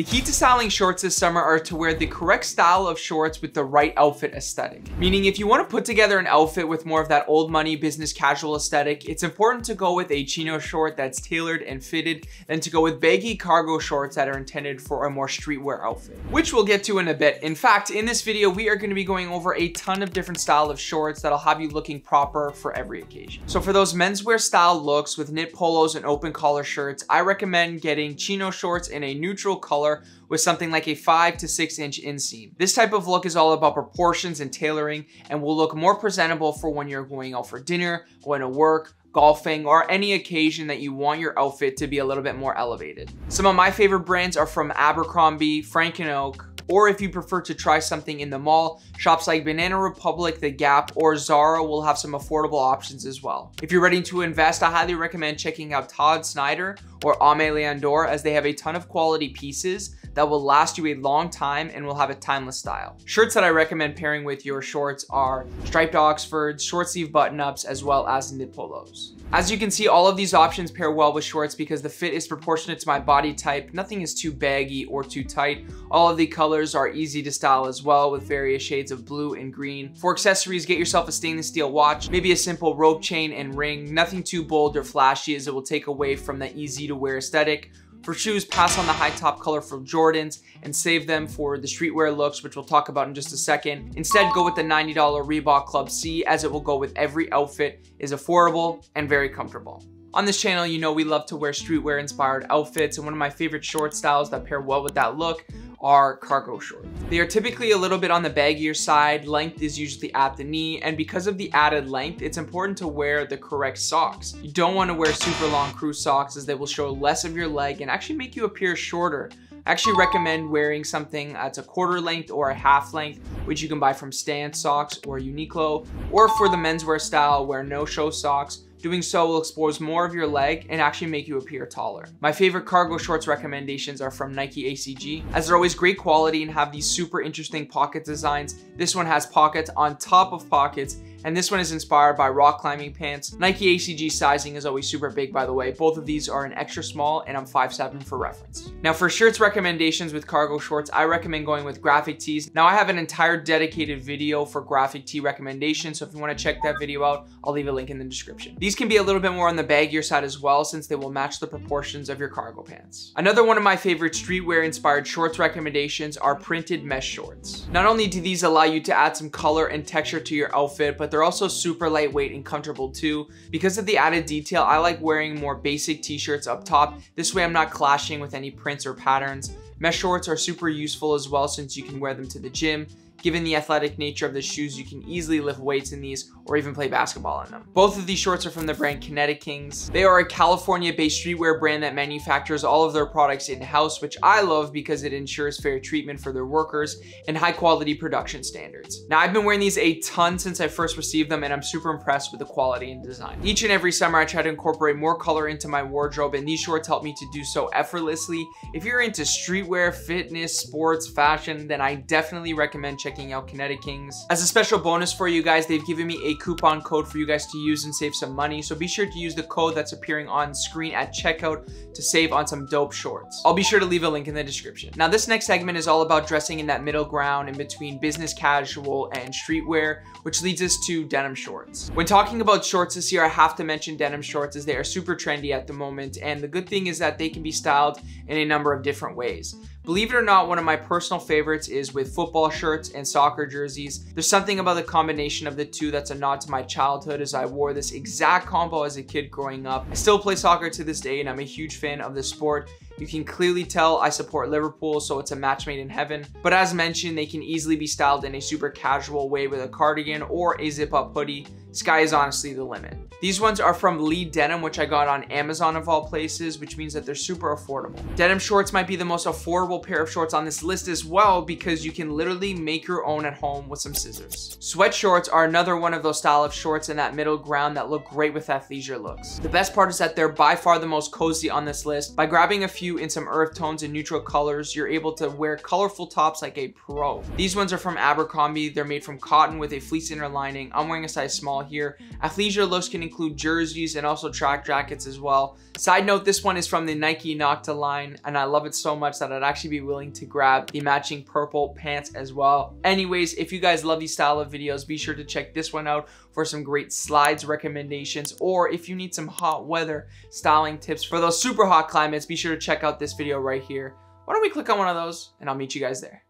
The key to styling shorts this summer are to wear the correct style of shorts with the right outfit aesthetic. Meaning if you want to put together an outfit with more of that old money business casual aesthetic, it's important to go with a chino short that's tailored and fitted than to go with baggy cargo shorts that are intended for a more streetwear outfit, which we'll get to in a bit. In fact, in this video, we are going to be going over a ton of different style of shorts that'll have you looking proper for every occasion. So for those menswear style looks with knit polos and open collar shirts, I recommend getting chino shorts in a neutral color with something like a 5 to 6 inch inseam. This type of look is all about proportions and tailoring and will look more presentable for when you're going out for dinner, going to work, golfing, or any occasion that you want your outfit to be a little bit more elevated. Some of my favorite brands are from Abercrombie, Frank and Oak, or if you prefer to try something in the mall, shops like Banana Republic, The Gap, or Zara will have some affordable options as well. If you're ready to invest, I highly recommend checking out Todd Snyder or Aimé Leon Dore, as they have a ton of quality pieces that will last you a long time and will have a timeless style. Shirts that I recommend pairing with your shorts are striped Oxfords, short sleeve button-ups, as well as knit polos. As you can see, all of these options pair well with shorts because the fit is proportionate to my body type. Nothing is too baggy or too tight. All of the colors are easy to style as well, with various shades of blue and green. For accessories, get yourself a stainless steel watch, maybe a simple rope chain and ring. Nothing too bold or flashy, as it will take away from the easy to wear aesthetic. For shoes, pass on the high top colorful Jordans and save them for the streetwear looks, which we'll talk about in just a second. Instead, go with the $90 Reebok Club C, as it will go with every outfit, is affordable and very comfortable. On this channel, you know we love to wear streetwear inspired outfits, and one of my favorite short styles that pair well with that look are cargo shorts. They are typically a little bit on the baggier side, length is usually at the knee, and because of the added length, it's important to wear the correct socks. You don't want to wear super long crew socks, as they will show less of your leg and actually make you appear shorter. I actually recommend wearing something that's a quarter length or a half length, which you can buy from Stance socks or Uniqlo, or for the menswear style, wear no-show socks. Doing so will expose more of your leg and actually make you appear taller. My favorite cargo shorts recommendations are from Nike ACG, as they're always great quality and have these super interesting pocket designs. This one has pockets on top of pockets, and this one is inspired by rock climbing pants. Nike ACG sizing is always super big, by the way. Both of these are an extra small, and I'm 5'7" for reference. Now for shirts recommendations with cargo shorts, I recommend going with graphic tees. Now I have an entire dedicated video for graphic tee recommendations, so if you want to check that video out, I'll leave a link in the description. These can be a little bit more on the baggier side as well, since they will match the proportions of your cargo pants. Another one of my favorite streetwear inspired shorts recommendations are printed mesh shorts. Not only do these allow you to add some color and texture to your outfit, but they're also super lightweight and comfortable too. Because of the added detail, I like wearing more basic t-shirts up top. This way I'm not clashing with any prints or patterns. Mesh shorts are super useful as well, since you can wear them to the gym. Given the athletic nature of the shoes, you can easily lift weights in these or even play basketball in them. Both of these shorts are from the brand Kinetic Kings. They are a California-based streetwear brand that manufactures all of their products in-house, which I love because it ensures fair treatment for their workers and high-quality production standards. Now, I've been wearing these a ton since I first received them, and I'm super impressed with the quality and design. Each and every summer, I try to incorporate more color into my wardrobe, and these shorts help me to do so effortlessly. If you're into streetwear, fitness, sports, fashion, then I definitely recommend checking out Kinetic Kings. As a special bonus for you guys, they've given me a coupon code for you guys to use and save some money, so be sure to use the code that's appearing on screen at checkout to save on some dope shorts. I'll be sure to leave a link in the description. Now, this next segment is all about dressing in that middle ground in between business casual and streetwear, which leads us to denim shorts. When talking about shorts this year, I have to mention denim shorts, as they are super trendy at the moment, and the good thing is that they can be styled in a number of different ways. Believe it or not, one of my personal favorites is with football shirts and soccer jerseys. There's something about the combination of the two that's a nod to my childhood, as I wore this exact combo as a kid growing up. I still play soccer to this day, and I'm a huge fan of the sport. You can clearly tell I support Liverpool, so it's a match made in heaven. But as mentioned, they can easily be styled in a super casual way with a cardigan or a zip-up hoodie. Sky is honestly the limit. These ones are from Lee Denim, which I got on Amazon of all places, which means that they're super affordable. Denim shorts might be the most affordable pair of shorts on this list as well, because you can literally make your own at home with some scissors. Sweat shorts are another one of those style of shorts in that middle ground that look great with athleisure looks. The best part is that they're by far the most cozy on this list. By grabbing a few you in some earth tones and neutral colors. You're able to wear colorful tops like a pro. These ones are from Abercrombie. They're made from cotton with a fleece inner lining. I'm wearing a size small here. Athleisure looks can include jerseys and also track jackets as well. Side note, this one is from the Nike Nocta line, and I love it so much that I'd actually be willing to grab the matching purple pants as well. Anyways, if you guys love these style of videos, be sure to check this one out for some great slides recommendations, or if you need some hot weather styling tips for those super hot climates, be sure to check out this video right here. Why don't we click on one of those and I'll meet you guys there.